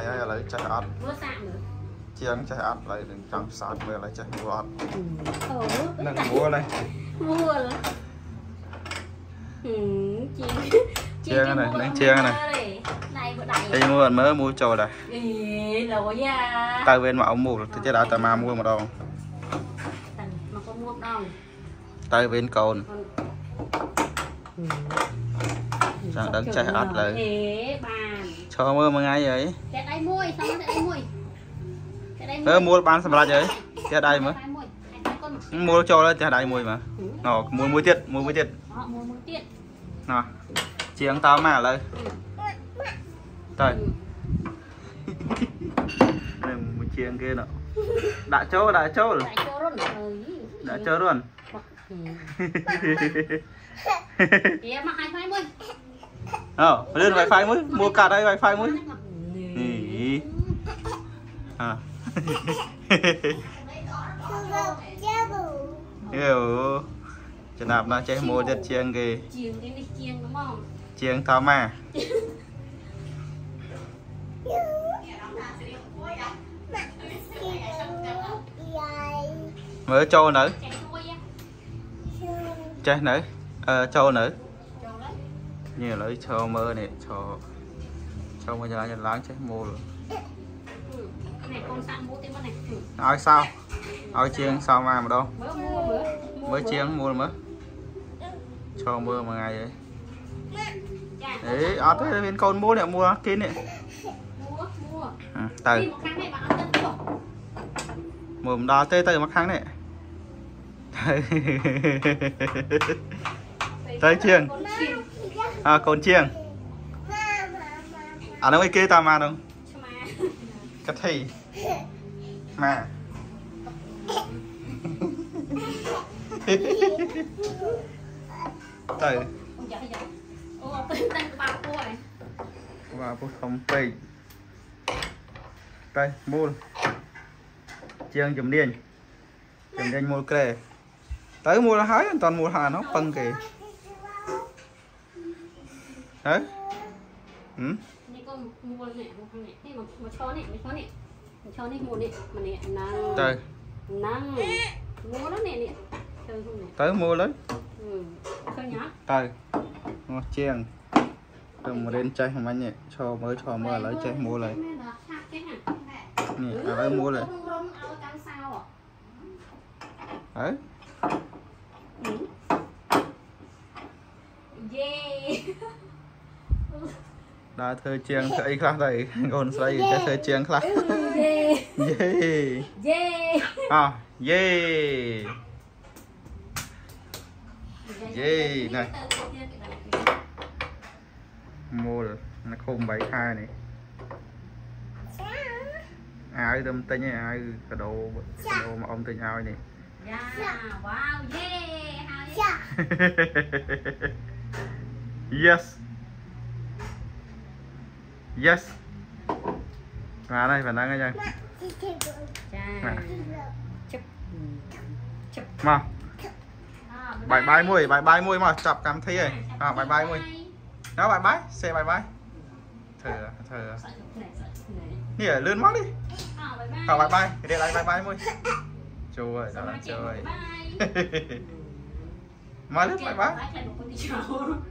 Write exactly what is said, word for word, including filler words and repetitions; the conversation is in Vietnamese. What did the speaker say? Ai ai lấy trái ăn. Chiên trái ăn lại đừng trăng sạt về lại trái mua ăn. Nặng mua đây. Mua rồi. Ừ, chiên. Chiên này, nướng chiên này. Đây mua ăn mới mua trồi đây. Ê, rồi nha. Tại bên mà ông mua thì trái đã ta mà mua một đòn. Mà có mua đòn. Tại bên còn. Chẳng đấng trái ăn lại. Cho mơ một ngày vậy. Cái đây mui, xong cái đây mui. Cái đây mui. Ơ mua bán sầm lạch vậy. Cái đây mà. Mua cho lên cái đây mui mà. Nó mua mui tiệt, mua mui tiệt. Nó mua mui tiệt. Nào. Chiếng tao mà lên. Rồi. Này một chiếng kia nọ. Đã chốt, đã chốt. Đã chốt luôn. Đã chốt luôn. Kia mà hai phái mui. Ờ, lên wifi mới, mua cả đây wifi mới. Nì. À. Yêu. Chân đạp nó chế mua đất chiêng kì. Chiêng cái này chiêng đúng không? Chiêng tao mà. Mới trâu nữa. Chơi nữa. Ờ trâu nữa. Như lấy cho mơ này cho cho mơ nhà láng chứ mua rồi. Này con sẵn mua này. Nói sao? Nói chiên sao mà mà đâu? Mới mua mới chiên mua mới. Cho mơ một ngày đấy. Đấy, ở thế bên con mua này mua kín này. Mua mua. À, từ. Mua một đo tê từ một kháng này. Tới chiên. À, con chiêng à nó kia ta mà đúng cái thầy mà tới và phút không phê tay mua chiêng chấm điên chấm điên mua kề tới mua là hái toàn mua hà nó phân kì. Đấy. Ừ. Này con mua này, mua này, này mà cho này, mà cho này. Mà cho này mua này, mà này năng. Trời. Năng. Mua nó này này. Trời không này. Tới mua lấy. Ừ. Thôi nhá. Trời. Nó chiên. Đừng mà đến cháy không anh nhỉ. Cho mới cho mới lấy cháy mua lấy. Nè, à lấy mua lấy. Đấy. Yeah. Đã thơ chiêng thơ ấy khác đây. Còn xoay thơ thơ chiêng khác. Yeah. Yeah. Yeah. À, yeah. Yeah. Này. Mùa nó không bảy hai này. Ai tâm tính này, ai cả đồ, đồ mà ông tính ai này. Yeah, wow, yeah. Yes. Yes. Mà đây bạn đang nghe chưa? Mà. Bye bye mui, bye bye mui mà chập cảm thấy rồi. À bye bye mui. Đó bye bye, xe bye bye. Thở thở. Nè lươn mắt đi. À bye bye, cái đây bye bye mui. Trời ơi, trời ơi. Mà lướt bye bye.